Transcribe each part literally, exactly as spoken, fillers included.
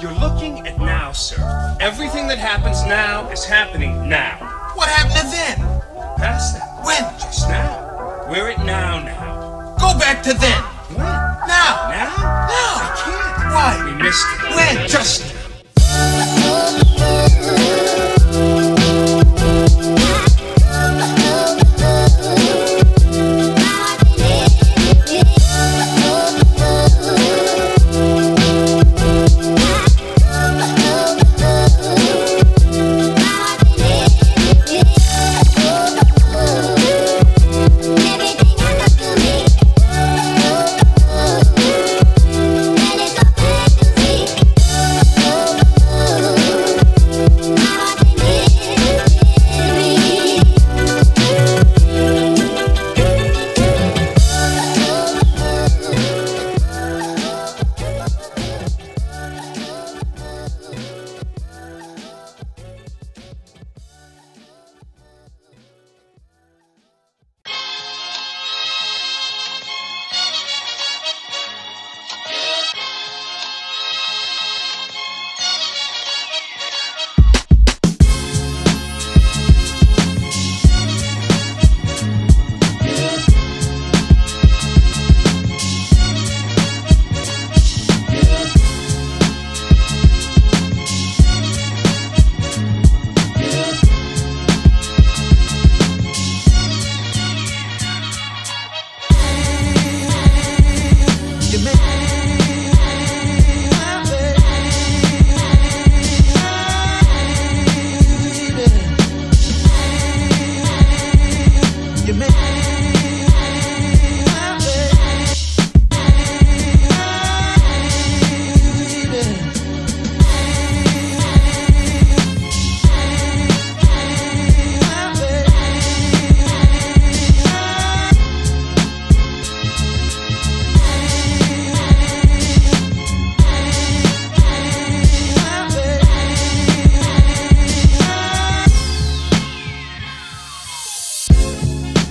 You're looking at now, sir. Everything that happens now is happening now. What happened then? Past that. When? Just now. We're at now now. Go back to then. When? Now. Now? Now. I can't. Why? We missed it. When? Just now.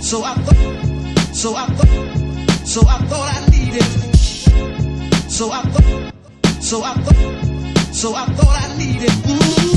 So I thought, so I thought, so I thought I needed. So I thought, so I thought, so I thought I needed. Ooh.